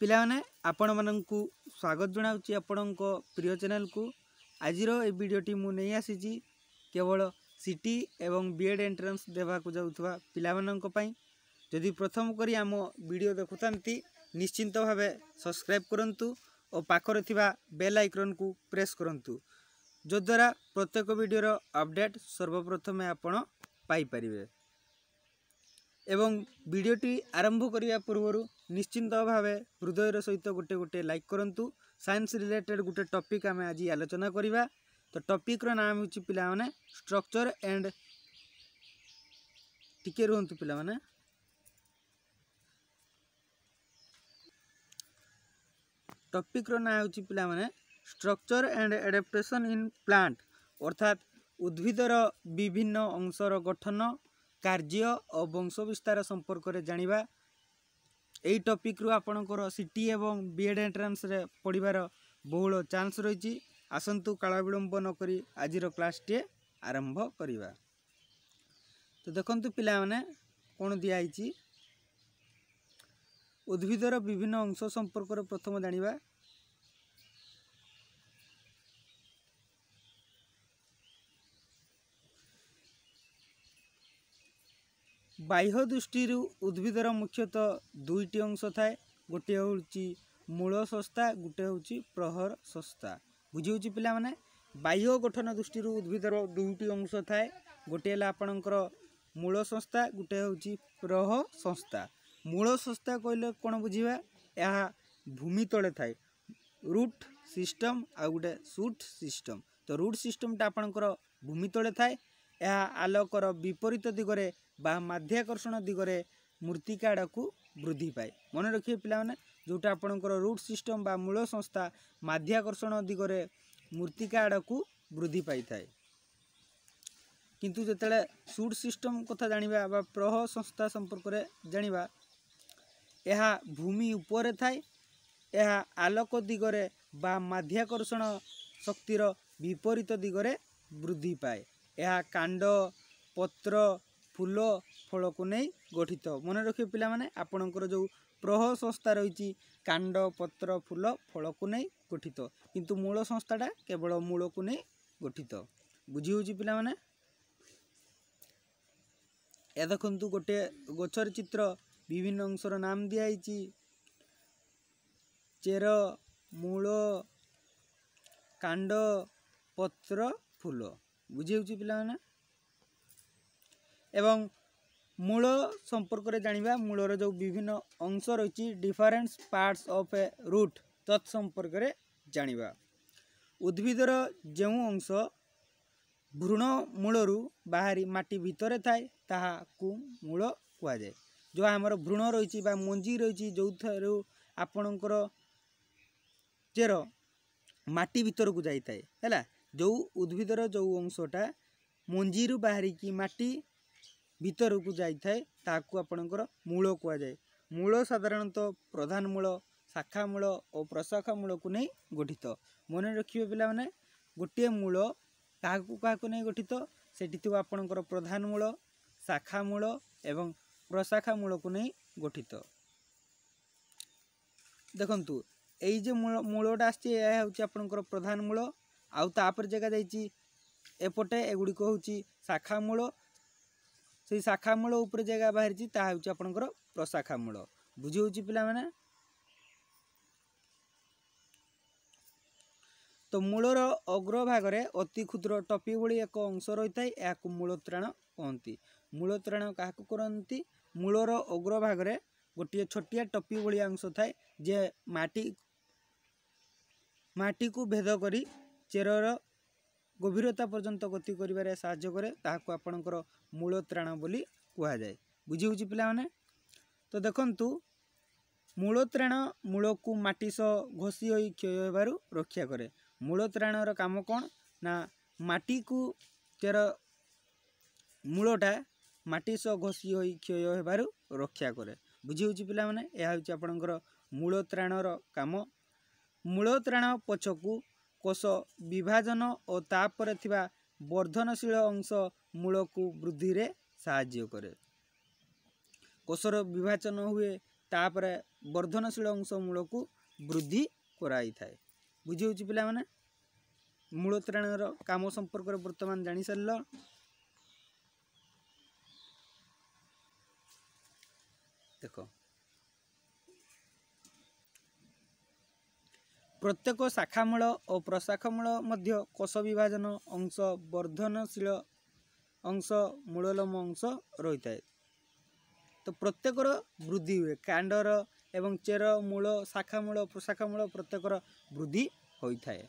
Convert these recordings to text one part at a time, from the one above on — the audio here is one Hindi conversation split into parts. पिलाने आपण मानू स्वागत जनावि आपण प्रिय चैनल को। आज भिडियोटी मुझे आसी केवल सीटी एवं बीएड एंट्रेंस देवा को जाऊवा पाई। जदि प्रथम करी आम भिडियो देखुता निश्चिंत भाव सब्सक्राइब करूँ और पाखर थिबा बेल आइकन को प्रेस करूँ, जद्वारा प्रत्येक भिडियोर अपडेट सर्वप्रथमे आपण पाई परिवे। एवं भिडियोटी आरंभ करने पूर्वर निश्चिंत भाव हृदयर सहित गोटे गोटे लाइक करूँ। साइंस रिलेटेड गोटे टॉपिक आम आज आलोचना करवा। तो टॉपिक्र नाम हो पिला माने स्ट्रक्चर एंड टिके रुहंतु पिला माने टॉपिक्र नाम हो पिला माने structure and adaptation in plant, अर्थात उद्भिदर विभिन्न अंशर गठन कार्य और वंश विस्तार संपर्क में जाना। यही टॉपिक रु आपणकर सीटी एवं बीएड एंट्रेंस रे पढ़िबार बहुल चांस रही। आसंतु काल विलंब नक आज क्लास टे आरंभ करवा। तो देखंतु पिला माने कौन दियाई उद्भिदर विभिन्न अंश संपर्क रे प्रथम जाना। बाह्य दृष्टि उद्भिदर मुख्यतः दुईटी अंश थाए, गोटे हूँ मूल संस्था, गोटे हूँ प्रहर संस्था। बुझी पिला माने बाह्य गठन दृष्टि उद्भिदर दुईटी अंश थाए, गोटे आपणकर मूल संस्था, गोटे हूँ प्रहर संस्था। मूल संस्था कहले कौन बुझा? यह भूमि तले थाए रूट सिस्टम आ गोटे सूट सिस्टम। तो रूट सिस्टमटा आपणकर भूमि तले थाए। यह आलोकर विपरीत दिगरे बा माध्याकर्षण दिगरे मूर्तिका आड़क वृद्धि पाए। मन रखिए पाने जोटा आपणकर रूट सिस्टम बा मूल संस्था माध्याकर्षण दिगरे मूर्तिका आड़क वृद्धि पाई थाए। किंतु जिते सूट सिस्टम कथा जानिबा बा प्रह संस्था संपर्क में जानिबा, यह भूमि ऊपर थाए, यह आलोक दिगरे बा माध्याकर्षण शक्तिर विपरीत दिगरे वृद्धि पाए। यह कांड पत्र फूल फल को नहीं गठित। मन रखिए पिला माने आपणकर जो प्रह संस्था रही कांड पत्र फूल फल को नहीं गठित, किंतु मूल संस्थाटा केवल मूल को नहीं गठित। बुझी होची पिला माने ए देखंतु गोटे गछर चित्र विभिन्न अंशर नाम दिया आइची चेर मूल कांड पत्र फूल। बुझी होची पिला माने एवं मूल संपर्क में जाना। मूलर जो विभिन्न अंश रही different parts of a root तत्संपर्क में जाना। उद्भिदर जो अंश भ्रूण मूलर बाहरी माटी भितर थाए ताकू मूल कहुए। जो आमर भ्रूण रही मंजी रही जो थर आपणकर चेर माटी भीतर को जाई थाए है। जो उद्भिदर जो अंशटा मंजी बाहरी की माटी भीतर को जाई थाए ताकू आपणकर मूल कहुए। मूल साधारणतः प्रधान मूल, शाखा मूल और प्रशाखा मूल को नहीं गठित। मन रखिए पिला माने गोटे मूल काहाकू नहीं गठित, सेठी थिबो आपणकर प्रधान मूल, शाखा मूल एवं प्रशाखा मूल को नहीं गठित। देखंतु एई जे मूल मूलटा आछि ए होछि आपणकर प्रधान मूल, आउ तापर जगह जाइछि एपटे एगुड़िक होछि शाखा मूल, से शाखा मूल ऊपर जगह बाहरी ताहा होछि आपणकर प्रशाखा मूल। बुझी होछि पिला माने तो मूलर अग्र भागरे अति क्षुद्र टपी भली एक अंश रही थाए, याकू मूलत्राण कहती। मूलत्राण काहाकू करंती? मूलर अग्र भागरे गोटे छोटिया टपी भली अंश थाए जे माटी को भेद करी चेरर गभीरता पर्यंत गति करिबारे सहाय्य करे, ताहाकू आपणकर मूलत्राण बोली कहुए। बुझी होछि पिला माने तो देखंतु मूलत्राण मूलकू माटी सह घसी होई क्षय हेबारु रक्षा करे। मूलत्राणर काम कोन ना माटी को तेर मूलटा माटी सह घसी होई क्षय हेबारु रक्षा करे। बुझी होछि पिला माने एहा होछि आपणकर मूलत्राणर काम। मूलत्राण पछकू कोष विभाजन और तापर थिबा वर्धनशील अंश मूल को वृद्धि रे सहाय्य करे। कोषर विभाजन हुए तापर वर्धनशील अंश मूल को वृद्धि कराई थाए। बुझी पे मैंने मूल त्राणर काम संपर्क बर्तमान जानी सारे। देख प्रत्येक शाखामूल और प्रशाखमूल मध्य कोष विभाजन अंश वर्धनशील अंश मूललोम अंश रही थाए। तो प्रत्येक वृद्धि हुए कांडर एवं चेर मूल शाखामूल प्रशाखामूल प्रत्येक वृद्धि होता है।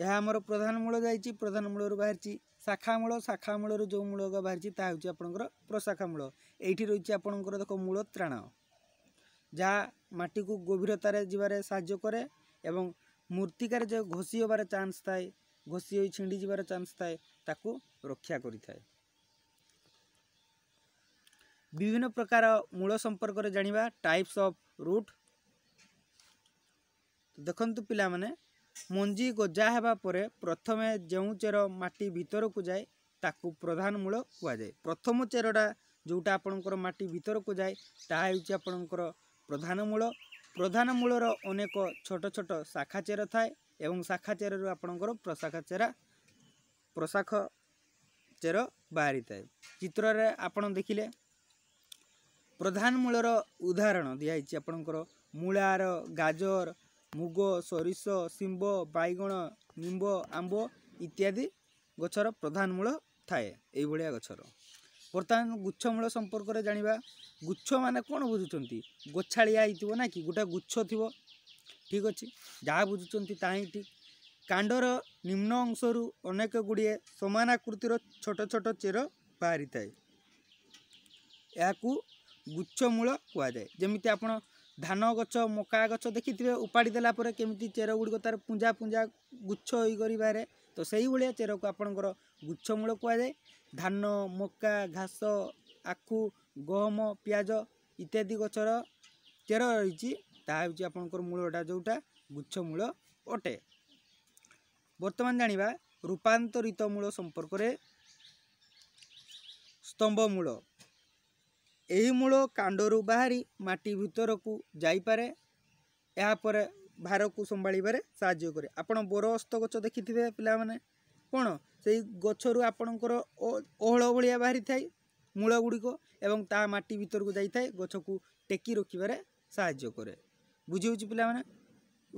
यह आमर प्रधान मूल जाइए, प्रधान मूल रू बाहर शाखामूल, शाखामूल रू जो मूल बाहर ताकि आपणकर प्रशाखामूल ये रही आपणकर। देख मूल त्राण जहाँ माटी को गभीरतार जीवार साहाय्य करे एवं मूर्तिकार जो घोषी होबार चान्स थाए, घोषी हो छिंडी जीवार चान्स थाए, ताकू रक्षा करि थाए। विभिन्न प्रकार मूल संपर्क जानिबा टाइप्स ऑफ रूट। तो देखंतु पिला माने मंजी गजा हेबा परे प्रथमे जो चेर माटी भीतर को जाए ताकू प्रधान मूल कह जाए। प्रथम चेरटा जोटा आपणकर माटी भीतर को जाए ताहा हेउछि आपणकर प्रधान मूल। प्रधान मूलर अनेक छोट छोट शाखा चेर थाए एवं शाखा चेरु आपणकर प्रशाखा चेरा प्रशाख चेर बाहरी थाए। चित्र रे आपण देखिले प्रधान मूलर उदाहरण दिखाई आपणकर मूलार गाजर मुग सोरिष सिंब बैगण निम्ब आंब इत्यादि गचर प्रधान मूल थाए। ये गचर बर्तमान गुच्छ मूल संपर्क जाना। गुच्छ माने कौन बुझुंट गोछाड़िया हो ना कि गोटे गुच्छ थी, ठीक अच्छे जहाँ बुझुंट ठीक। कांडर निम्न अंशरू अनेक गुड़िए समान आकृतिर छोट छोट चेर बाहरी थाए, याकू गुच्छमूल कह जाए। जमिति आप धान गच मका गच देखि उपाड़ी देला परे केमिति चेर गुड़िक तार पुंजा पुंजा गुच्छ होई गरी बारे, तो सही भलिया चेर को आपणकर गुच्छमूल कह जाए। धान मका घास आखु गहम प्याज इत्यादि गचर चेर रही ताकि आपणकर मूलटा जोटा गुच्छमूल अटे। बर्तमान जानिबा रूपांतरित मूल संपर्क रे। स्तंभ मूल यही मूल कांडरू बाहरी माटी भीतर को जाइपे, यापर भार को संभाले साहाय्य करे। आपण बोरहस्त गच देखि पिला माने कौन से गचरू आपणकर ओहळ भलिया बाहरी थाए मूल गुड़िक एवं ता माटी भीतर को जाइए गच को टेकी रखिबार साहाय्य करे। बुझी होछि पिला माने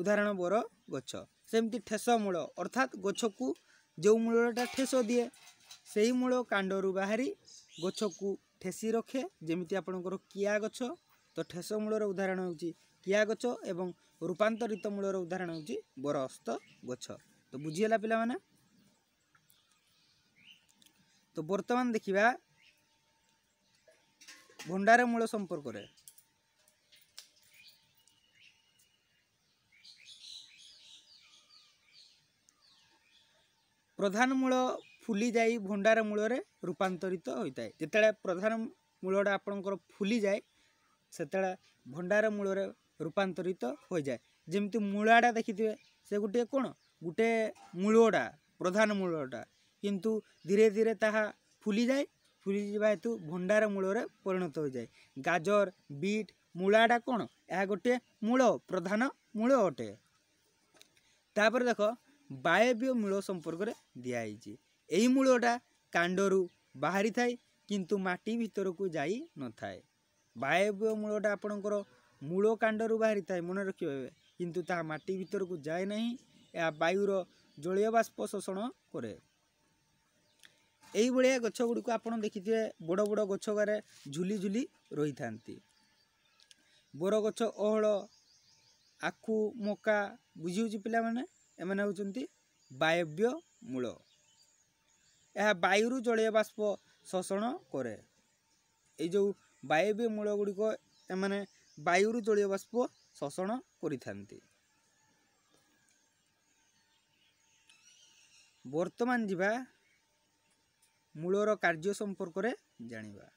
उदाहरण बोर गच। सेमती ठेस मूल अर्थात गछ को जो मूलटा ठेस दिए से मूल कांडरू बाहरी गछ को ठेसी रखे। जमी आपणकर किया गछ, तो ठेस मूलर उदाहरण होची किया गछ एवं रूपांतरित मूलर उदाहरण होची बरहस्त गछ। तो बुझीला पिला माने। तो वर्तमान देखिबा भंडार मूल संपर्क रे। प्रधान मूल फुली जाई भंडार मूल रे रूपांतरित होता है। जिते प्रधान मूलटा आपणकर फुली जाए से भंडार मूल रे रूपांतरित हो जाए। जमी मूलटा देखिथे से गोटे कौन गोटे मूलटा प्रधान मूलटा किंतु धीरे धीरे ताहा फुली जाए, फुली जावा हेतु भंडार मूल रे परिणत हो जाए। गाजर बीट मूलटा कौन यह गोटे मूल प्रधान मूल अटे। तापर देख वायव्य मूल संपर्क रे दिखाई। यही मूलटा कांडरू बाहरी थाए किंतु माटी भीतर को जाई न थाए। वायव्य मूलटा आपणकर मूल कांडरू बाहरी थाए मन रखिबे, किंतु ता माटी भीतर को जाए नहीं, या वायुर जलीय बाष्प शोषण करे। एई भलिया गछ गुड़िक आपण देखिथे बड़ बड़ गछ गारे झुली झुली रही थांती। बोर गछ ओहळ आखु मका बुझिउछि पिला माने एमने होउछंती वायव्य मूल। यह वायुरु जलीय बाष्प शोषण करे। ये जो वायव्य मूल गुड़िक एमने वायुरु जलीय बाष्प शोषण करि थांती। वर्तमान जीवा मूलर कार्य संपर्क रे जानिबा।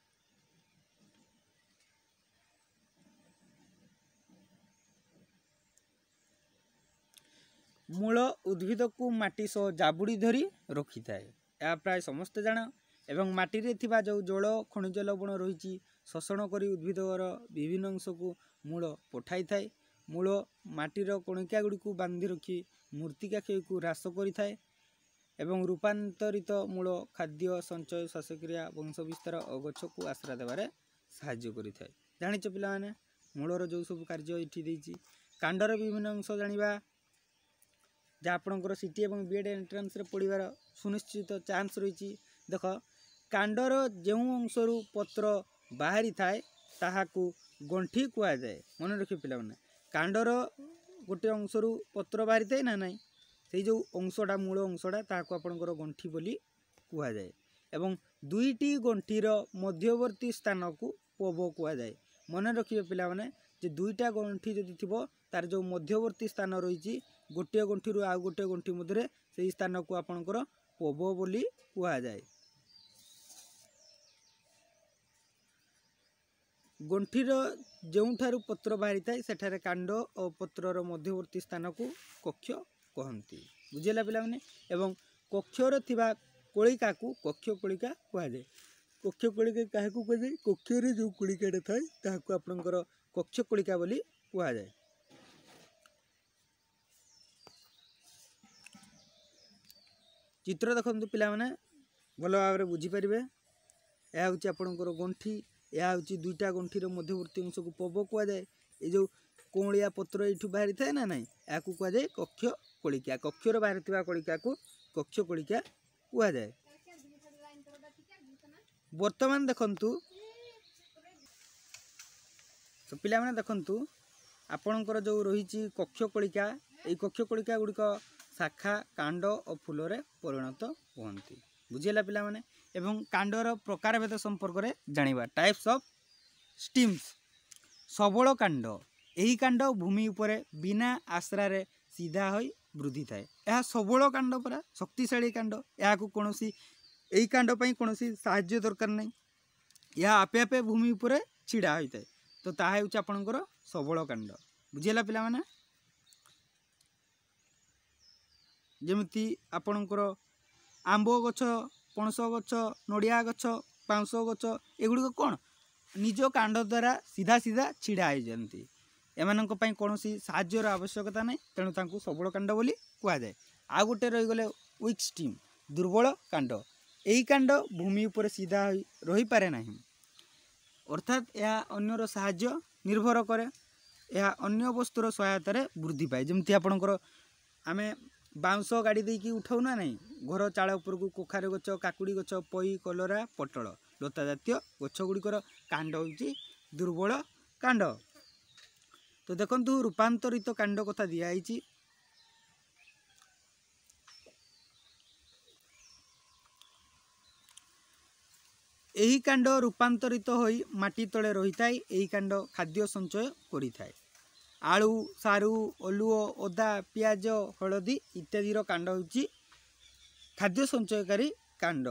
मूल उद्भिद को माटी सह जाबुड़ी धरी रखि थाए, यह प्राय समस्ते जाना। एवं माटी थिबा जो जल खनिज लवण रही शोषण करी उद्भिदर विभिन्न अंश को मूल पठाई थाए। मूल माटीर कणिका गुड़ी बांधि रखी मूर्तिका क्षय को ह्रास करें एवं रूपांतरित मूल खाद्य संचय श्वासक्रिया वंश विस्तार और गछ को आश्रा देवे साहाय्य करें। जान पाने मूलर जो सब कार्य ये कांडर विभिन्न अंश जाना जहाँ आपणकर सीटी और बीएड एंट्रांस पढ़वर सुनिश्चित चान्स रही। देख कांडर जो अंशर पत्र बाहरी थाए ताहा गंठी कह जाए। मन रखिए पाने कांडर गोटे अंशर पत्र बाहरी थाए ना ना से जो अंशटा मूल अंशटा ताकू आपणकर गंठी बोली कह जाए एवं दुईटी गंठीर मध्यवर्ती स्थान को पब कह जाए। मन रखिए पाने दुईटा गंठी जदि थी तार जो मध्यवर्ती स्थान रही गोटे गंठी रू आउ गोटे गंठी मध्य से स्थान को आपणकर पब बोली कह जाए। गंठीर जो पत्र बाहरी थाए सेठारे कांड और पत्रर मध्यवर्ती स्थान को कक्ष कहती। बुझेगा पाने एवं कक्षर थिबा कोलिका को कक्ष कोलिका कह जाए। कक्ष कोलिका क्या कहुए कक्षर जो कोलिकाटा थाए ताकू आपणकर कक्ष कोलिका बोली कह जाए। चित्र देखु पाने भल भाव बुझीपर यह हूँ आपणकर गंठी या हूँ दुईटा गंठीर मध्यवर्ती अंश को पब कह जाए। ये जो कौलिया पत्र यू बाहरी थाए ना ना या कह जाए कक्ष कोलिका। कक्षर बाहरी था कोलिका को कक्ष कोलिका कह जाए। बर्तमान देखु पाने देखु आपणकर जो रही कक्ष कोलिका ये कक्ष कोलिका गुड़िक शाखा कांड और फूल परिणत होती। बुझेगा पाने एवं कांडर प्रकार भेद संपर्क में जाना। टाइप्स ऑफ स्टीम्स सबल कांड यही कांड भूमि उपर बिना आश्रा रे सीधा होई वृद्धि थाए। यह सबल कांड परा शक्तिशाली कांड या कौन यही कांड पर कौन साहाय्य दरकार नहीं यह आपे आपे भूमि उपर छिड़ा होता है। तो ताहा होउछ आपनकर सबल कांड। बुझेला पिला माने जेमती आपनकर आंब गछ पणस गछ नड़िया गछ पाँस गछ एगुड़िक कौन निज कांड द्वारा सीधा सीधा छिड़ा हो जाती एमानक पई कोनोसी साहाय्यर आवश्यकता नहीं तेणु तांकु सबल कांड बोली कह जाए। आ गोटे रही गले वीक स्टीम दुर्बल कांड यही कांड भूमि उपर सीधा रही पारे ना अर्थात यह अन्यर साहाय्य निर्भर करे यह अन्य वस्तुर सहायतार वृद्धि पाए। जमती आपणकर आमे बाँस गाड़ी देकी उठाऊना ना घर चाड़ उपरकू कोखार गच काकुड़ी गच पई कलरा पटल लता जातीय गछ गुड़िकर कांड होउची दुर्बल कांड। तो देखंतु रूपांतरित कांड कथा दिया आइची। एही कांड रूपांतरित होई माटी तले रही थाए। एही कांड खाद्य संचय करी थाए। आलू सारू अलुओ अदा पियाज हलदी इत्यादि कांड होउची खाद्य संचयकारी कांड।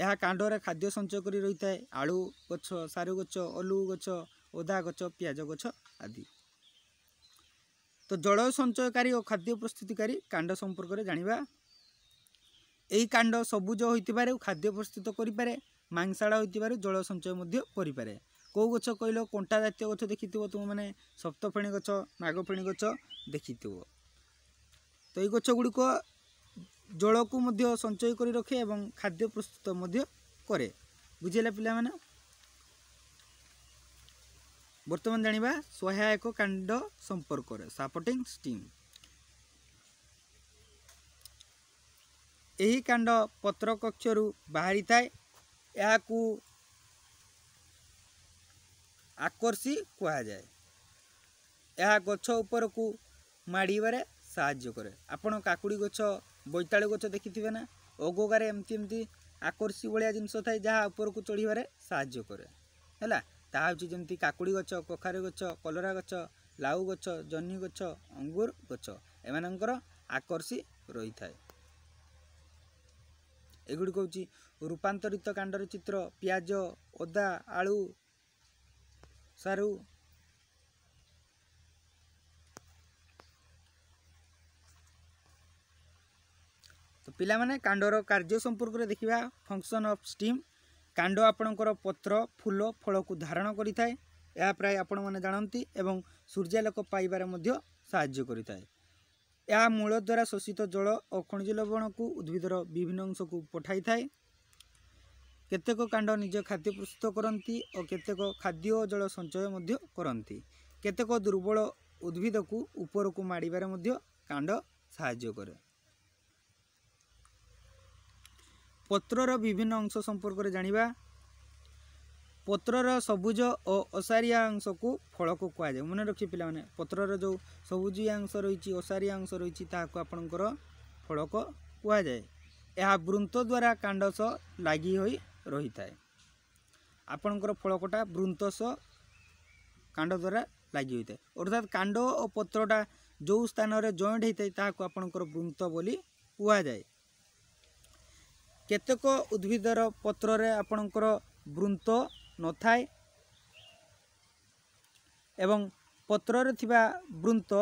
यह कांडरे खाद्य संचय करी रही थाए आलू गछ सारू गछ अलु गछ अदा गछ पियाज गछ आदि। तो जल संचयकारी और खाद्य प्रस्तुतकारी कांड संपर्क में जाना। यही कांड सबुज हो खाद्य प्रस्तुत करे मांसाड़ा हो जल संचय करे। कौ गछ कहल कंटा जातीय गछ देखि तुम मैंने सप्तफेणी गछ नागफेणी गछ देखि। तो ये गछ गुड़िक जल को संचय कर रखे एवं खाद्य प्रस्तुत करे। बुझेगा पिला माने बर्तमान जाना सहायक कांड संपर्क सपोर्टिंग स्टीम। यही कांड पत्र कक्षर बाहरी थाए या आकर्षी कह जाए। यह गछ उपरकू माड़वे साहाय्य करे। आपण काकुड़ी गछ बैतालु गछ देखिथिबे ना अगोगारे एमती एमती आकर्षी भाया जिनस थाए जहाँ उपरकू चढ़वे साहाय्य करे है। ता हूँ जमी काकुड़ी गछ कोखारे गछ कलरा गछ लाउ गछ जह्नी गछ अंगूर गछ एमानंकर आकर्षी रही थाए। एगुड़िक हूँ रूपांतरित कांडर चित्र प्याज अदा आलू सारू तो पिला माने कांडर कार्य संपर्क में देखिबा फंक्शन ऑफ स्टीम। कांड आपणकर पत्र फूल फल को धारण करें यह प्राय आपण मैंने जानती और सूर्यालोक पाइबार साहाय्य करें। यह मूल द्वारा शोषित जल और खनिज लवण को उद्भिदर विभिन्न अंश को पठाई थाए। केतेक कांड निज खाद्य प्रस्तुत करती और केतेक खाद्य और जल संचय करती। केतेक दुर्बल उद्भिद को ऊपर को माड़बार कांड साहाय्य करे। पत्रर विभिन्न अंश संपर्क में जाना। पत्रर सबुज और ओसारिया अंश को फल को कह जाए। मन रखिए पाने पत्रर जो सबुजिया अंश रही ओसारिया अंश रही आपणकर फलक कह जाए। यह वृंत द्वारा कांड सह लगी रही थाए। आपणकर फलकटा वृंत सह कांड द्वारा लगी होता है अर्थात कांड और पत्रटा जो स्थान में जॉइंट होता है ताकू आपणकर वृंत बोली कह जाए। केतेक उद्भिदर पत्र रे आपणकर वृंत न थाए एवं पत्र रे थिबा वृंत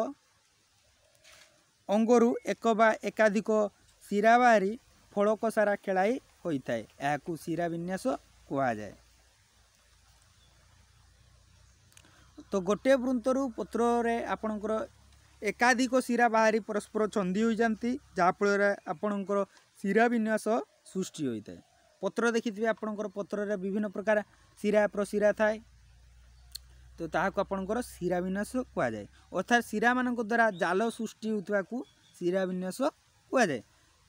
अंगरू एक बा एकाधिक शिरा बाहरी फलक सारा खेलाई होता है। यह शिरा विन्यास कहा जाए। तो गोटे वृंतरू पत्र रे आपणकर एकाधिक शिरा बाहरी परस्पर छंदी हो जाती जहाँफल आपणकर शिरा विन्यास सृष्टि होता है। पत्र देखिए आपणकर पत्र विभिन्न प्रकार शिरा प्रशिरा थाए तो ताकू आपणकर शिरा विन्यास कह जाए अर्थात शिरा मान द्वारा जाल सृष्टि होता को शिरा विन्यास कह जाए।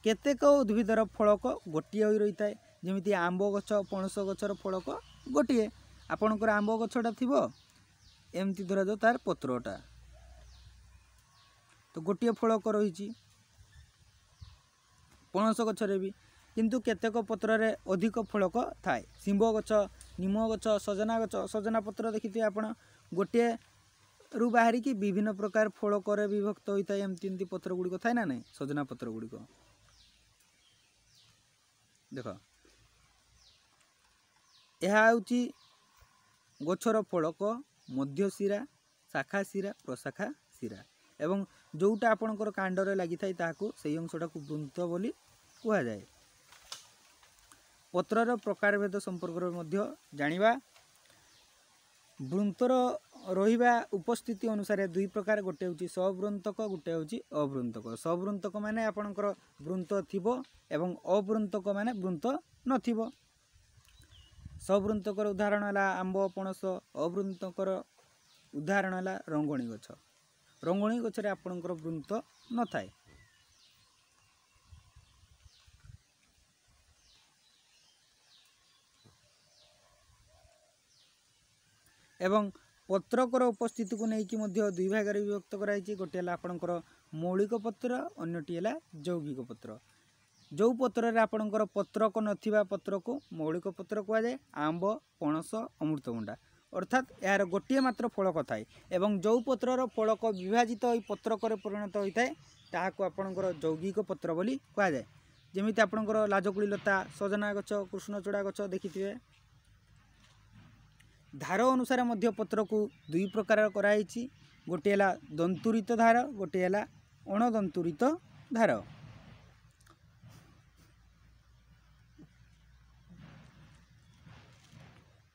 केतेक उद्भिदर फलक गोटे रही थाए जमी आंब गछ पणस गचर फलक गोटे आपणकर आंब गछटा थो एमती धरा जाओ तार पत्रटा तो गोटे फलक रही पणस गचरे भी किंतु केतेक पत्र रे अधिक फलक थाए। सिंब गच निम गच सजना पत्र देखिए आपण गोटे रु बाहर की विभिन्न प्रकार फलक विभक्त होता है। एमती एमती पत्र गुड़िक थाए ना नहीं सजना पत्र गुड़िक देख यह हूँ गचर फलक मध्य शिरा शाखा शिरा प्रशाखा शिरा एवं जोटा आपणकर कांडरे लगी थाए ताकू से अंशटा को वृंत बोली कह जाए। पत्रर प्रकार भेद संपर्क में जानिबा। वृंतर रहिबा उपस्थिति अनुसार दुई प्रकार गोटे होची सवृंतक गोटे होची अवृंतक। सवृंतक माने आपणकर वृंत थिबो एवं अवृंतक माने वृंत नथिबो। सवृंतकर उदाहरण है आंब पणस। अवृंतकर उदाहरण है रंगणी गछ। रंगणी गचरे आपणकर वृंत न थाए। एवं पत्रकर उपस्थिति को लेकिन दुई भाग विभक्त कराई। गोटे आपणकर मौलिक पत्र अन्यटी है यौगिक पत्र। जो पत्र आपणकर पत्रक नथिबा पत्र को मौलिक पत्र कह जाए। आंब पणस अमृतभंडा अर्थात यार गोटे मात्र फलक थाए एवं जो पत्रर फलक विभाजित हो पत्रक परिणत होता है ताकू आपणकर यौगिक पत्र बोली कह जाए। जमी आपणकर लाजकुड़ी लता सजना गच कृष्णचूड़ा गच देखिए धार अनुसार मध्य पत्र को दुई प्रकार कराई। गोटे है दंतुरित धार गोटे है अणदंतुरित धार।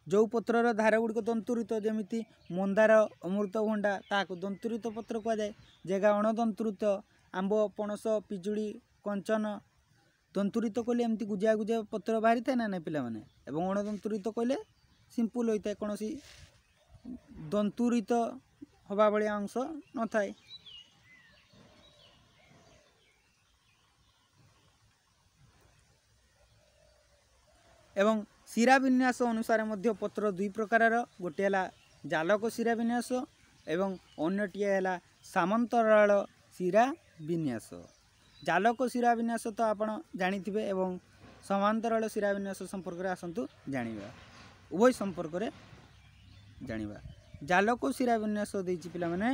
जो पत्रर धार गुड़िक दंतुरित जमी मंदार अमृतभंडा ताकू दंतुरित पत्र कह जाए। जेगा अणदंतुरित आंब पणस पिजुड़ी कंचन दंतुरित कहले एमती गुजिया गुजिया पत्र बाहरी थाए ना नहीं पाने एवं अणदंतुरित कहले सिंपल होता है कौन सी दंतुरित हवा भाया अंश न थाए। एवं शिरा विन्यास अनुसार मध्य पत्र दुई प्रकार गोटे है जालक शिरा विन्यास एवं अन्यटी है सामंतराल शिरा विन्यास। जालक शिरा विन्यास तो आपड़ जानी एवं सामंतराल शिरा विन्यास संपर्क में आसतु जानिबा उभय संपर्क रे जानिबा। जालक शिरा विन्यास देछि पिला माने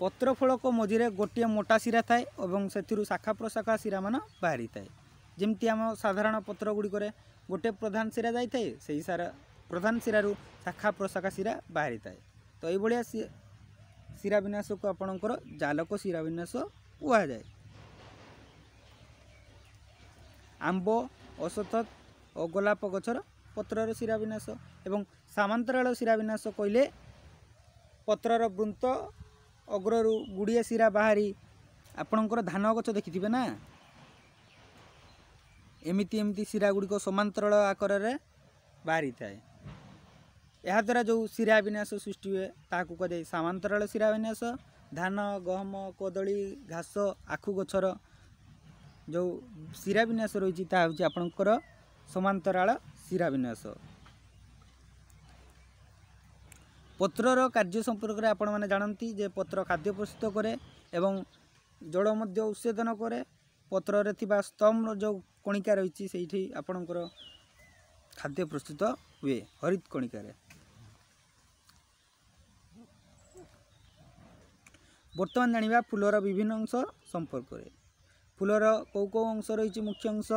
पत्र फलक मझीरे गोटे मोटा शिरा थाए एवं सेथिरु शाखा प्रशाखा शिरा मान बाहरी थाए। जेमती आम साधारण पत्र गुड़िक गोटे प्रधान शिरा जाई थाए सेही सारा प्रधान शिरारु शाखा प्रशाखा शिरा बाहरी थाए। तो एई बडिया शिरा विन्यास को आपणकर जालक शिरा विन्यास कह जाए। आंब अशोथ गोलाप गचर पत्रर शिराविनाश एवं सामांतराल शिराविनाश कहले पत्रर वृंत अग्रु गुड़िया शिरा बाहरी आपणकर धान गच देखिथिबे ना एमती एमती शिरा गुड़िक समांतराल आकार रे बाहरी थाए यह द्वारा जो शिराविन्यास सृष्टि हुए ताकू कह सामांतराल शिराविन्यास धान गहम कोदली घास आखु गचर जो शिराविन्यास रही आपणकर समांतराल शिराविन्यास पत्रर कार्य संपर्क में आपण मैंने जानती जे पत्र खाद्य प्रस्तुत करे एवं जड़ मध्य उच्छेदन करे पत्रर स्तंभ जो कणिका रही से आपणकर खाद्य प्रस्तुत हुए हरित कणिकार बर्तमान जाना फूलर विभिन्न अंश संपर्क में फूलर कौ कौ अंश रही मुख्य अंश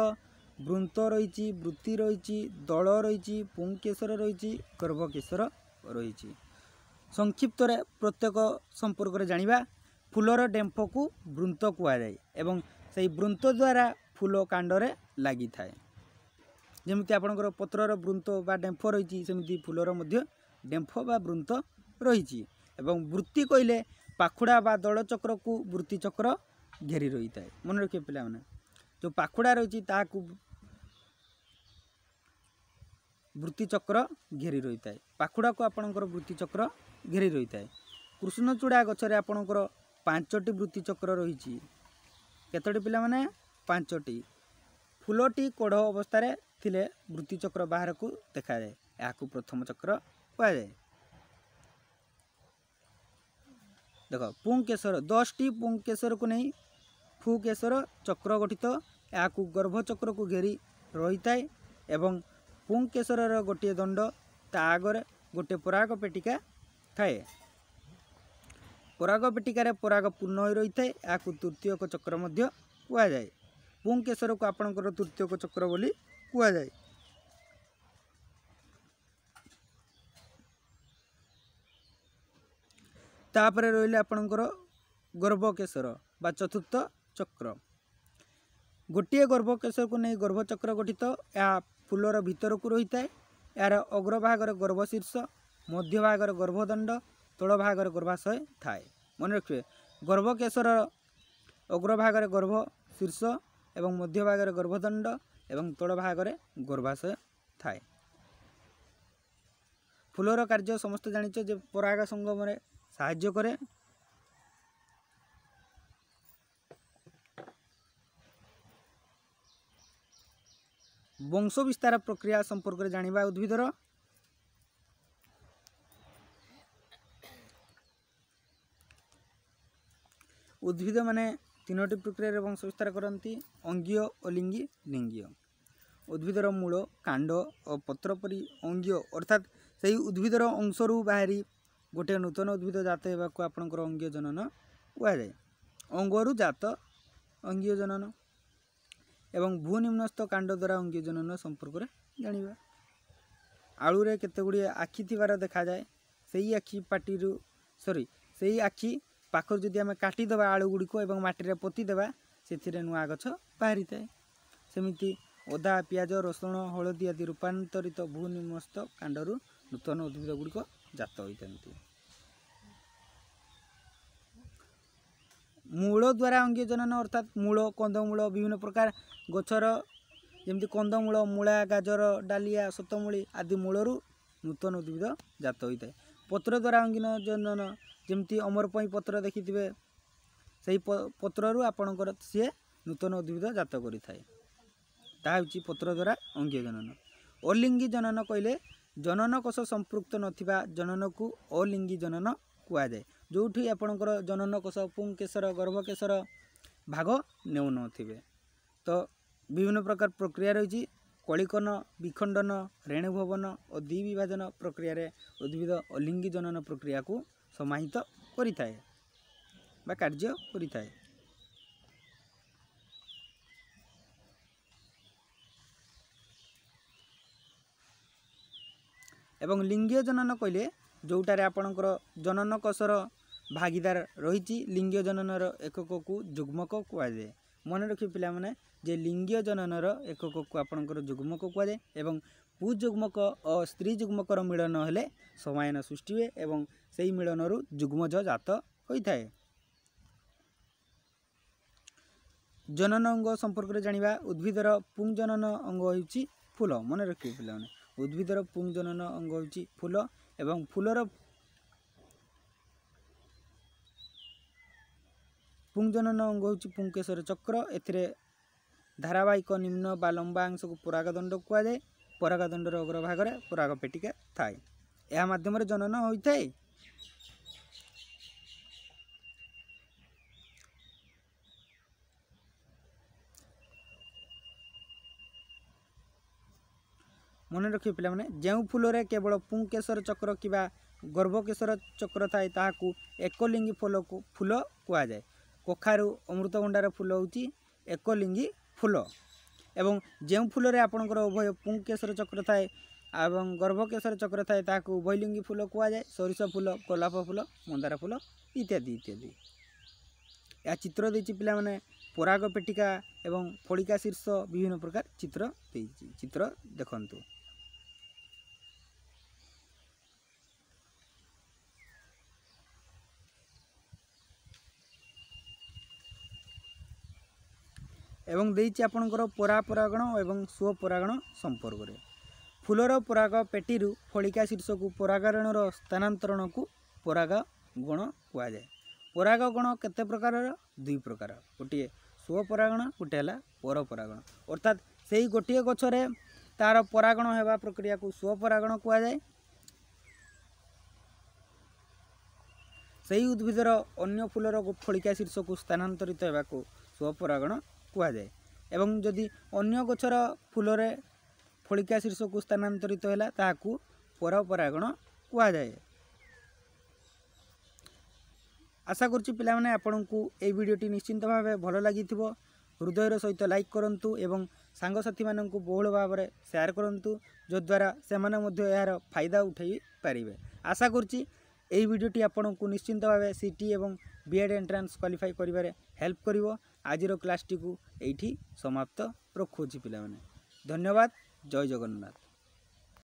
वृंत रही वृत्ति रही दल रही पुंकेशर रही गर्भकेशर रही संक्षिप्त प्रत्येक संपर्क जाना फूलर डेम्फ को वृंत कहुए एवं सही वृंत द्वारा फूल कांडरे लगी थाए जमी आपणकर पत्रर वृंत बा डेम्फ रही सेमती फूलर मध्य डेम्फ बा वृंत रही वृत्ति कहले पाखुड़ा बा दल चक्र को वृत्ति चक्र घेरी रही थाए मन रखिए पे जो पाखुड़ा रही वृत्ति चक्र घेरी रही थाए पाखुड़ा को आपणकर वृत्ति चक्र घेरी रही थाए कृष्णचूड़ा गचरे आपणकर पांचटी वृत्ति चक्र रही केतोटी पिला माने पांचटी फूलटी कोढ़ अवस्था रे थिले वृत्ति चक्र बाहर को देखा जाए या प्रथम चक्र कह जाए देख पुंकेशर 10टी पुंकेशर को नहीं फुकेशर चक्र गठित या गर्भचक्र को घेरी रही थाए एवं पुंकेशर गोटे दंड ता आगे गोटे पराग पेटिका थाए पराग पेटिकार पराग पूर्ण हो रही थाए या तृतीयक चक्र मध्य कह जाए पुंकेशर को आपणकर तृतीयक चक्र बोली कह जाए तापर रहिले आपणकर गर्भकेशर बा चतुर्थ चक्र गोटे गर्भकेशर को नहीं गर्भचक्र गठित या फूलर भीतर को रही थाए यार अग्रभागर गर्भशीर्ष मध्य भागर गर्भदंड तल भागर गर्भाशय थाए मन रखिए गर्भकेशर अग्रभागर गर्भशीर्ष एवं मध्य भागर गर्भदंड एवं तल भागर गर्भाशय थाए फूलर कार्य समस्त जानिछो जे पराग संगम रे साहाय्य करे वंश विस्तार प्रक्रिया संपर्क में जाना उद्भिदर उद्भिद माने तीनोटी प्रक्रिया वंश विस्तार करती अंगीय अलिंगी लिंगीय उद्भिदर मूल कांड और पत्र परी अंगीय अर्थात सही उद्भिदर अंशरू बाहरी गोटे नूतन उद्भिद जात होगा आपणकर अंगीय जनन कह जाए अंगरू जात अंगीय जनन एवं भूनिम्नस्थ कांड द्वारा अंगीय जनन संपर्क में जाना आलू रे केतेगुड़ी आखि थिबार देखा जाए सही आखि पाटीरू सॉरी सही आखि पाखर जदि आमे काटी देबा आलू गुड़ी को एवं माटी रे पोती देबा सेथिरे नुआ गछ बाहरी थाए सेमिति ओदा प्याज रसुण हलदी आदि रूपांतरित भूनिम्नस्थ कांडरू नूतन उद्भिद गुड़िक जात होइतंती मूल द्वारा अंगीय जनन अर्थात मूल कंदमूल विभिन्न प्रकार गचर जमी कंदमूल मूला गाजर डालिया शतमूली आदि मूलरू नूतन उद्भिद जात होइतै पत्र द्वारा अंगीय जनन जमी अमरपई पत्र देखिथिबे सही पत्ररू आपणकर से नूतन उद्भिद जात करि थाए ता होछि पत्र द्वारा अंगीय जनन अलिंगी जनन कहले जनन कोष संपृक्त नथिबा जनन को अलिंगी जनन कह जाए जोठी आपणकर जनन कोष पुंकेशर गर्भकेशर भाग नेउ नथिबे तो विभिन्न प्रकार प्रक्रिया रही कलिकन विखंडन रेणुभवन और द्विविभाजन प्रक्रिया रे उद्भिद अलिंगी जनन प्रक्रिया को समाहित करिताए बा कार्य करिताए एवं लिंगीय जनन कहले जोटारे आपणकर जनन कोषर भागीदार रही लिंगीय जननर एकक को जुग्मक कहुए मन रखिए पिलाने जे लिंगीय जननर एकक को आपणकर जुग्मक कह जाए एवं पुरुष जुग्मक और स्त्री जुग्मकर मिलन हेले समायन सृष्टि हुए एवं से ही मिलन जुग्मज जात होता है। जनन अंग संपर्क जाना उद्भिदर पुंगजनन अंग हो फूल मन रखिए पिलाने उद्भिदर पुंगजनन अंग हो फूल एवं फूलर पुंगजनन अंग हो पुंकेशर चक्र एथिरे धारावाहिक निम्न बा लंबा अंश को परागदंड कह जाए। परागदंडर अग्रभाग में पराग पेटिका थाए यह माध्यम जनन होता है। मन रखिए पाने जो फूल में केवल पुंकेशर चक्र कि गर्भकेशर चक्र थाए ताकू एकलिंगी फूल को फूल कह जाए। कखारू अमृतभंडार फूल हो एकलिंगी फूल एवं जो फूल में आपणकर उभय पुंकेशर चक्र थाए एवं गर्भकेशर चक्र थाए ताकू उभयलिंगी फूल कह जाए। सोरिष फूल गोलाप फूल मंदार फूल इत्यादि इत्यादि यह चित्र देती पाने पराग पेटिका एवं फलिका शीर्ष विभिन्न प्रकार चित्र देती चित्र देखंतु। एवं देछि आपणकर परापरागण एवं स्वपरागण संपर्क रे फूलर पराग पेटी फलिका शीर्ष को परागरेणुर स्थानांतरण को पराग गण कह जाए। पराग गण केते प्रकार दुई प्रकार गोटे स्वपरागण गोटे है परपरागण अर्थात से ही गोटे गचरे तार परागण होगा प्रक्रिया को स्वपरागण कह जाए। से ही उद्भिदर अन्य फूलर फलिका शीर्ष को स्थानांतरित होगा को स्वपरागण कह जाए। एवं जदि अन्य गचर फूल रे फलिका शीर्ष को स्थानांतरित होगा ताकू परपरागण कह जाए। आशा करछि पिलाने आपनकु ए वीडियोटी निश्चिंत भावे भलो लागिथिबो। हृदयर सहित लाइक करंतु एवं सांग साथी माननकु बहुल भाव में शेयर करंतु जद्वारा सेमाने मध्ये यार फायदा उठाई पारिबे। आशा करछि ए वीडियोटी आपनकु निश्चिंत भावे सीटी एवं बीएड एंट्रांस क्वालिफाई करिवारे हेल्प करिवो। आजिरो क्लास टी को एठी समाप्त रखुछि पिलाने। धन्यवाद। जय जगन्नाथ।